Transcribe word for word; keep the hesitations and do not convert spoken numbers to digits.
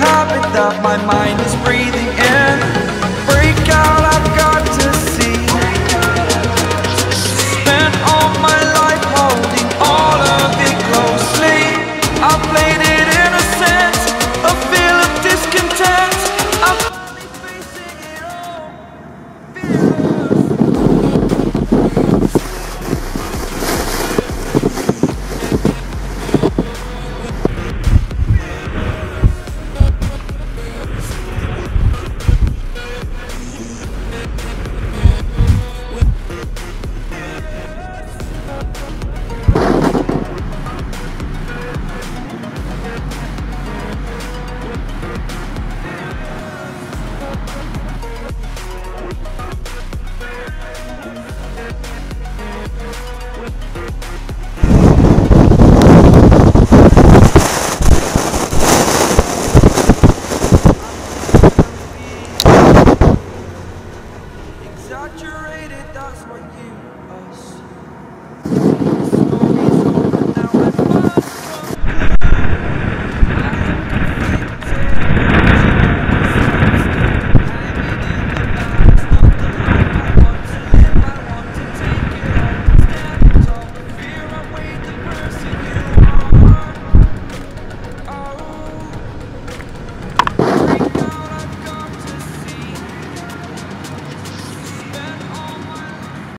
habit that my mind is breathing in. Break out, I've got to see. Spent all my life holding all of it closely. I played it innocent, a feel of discontent. I'm finally facing it all. Saturated, that's what you are.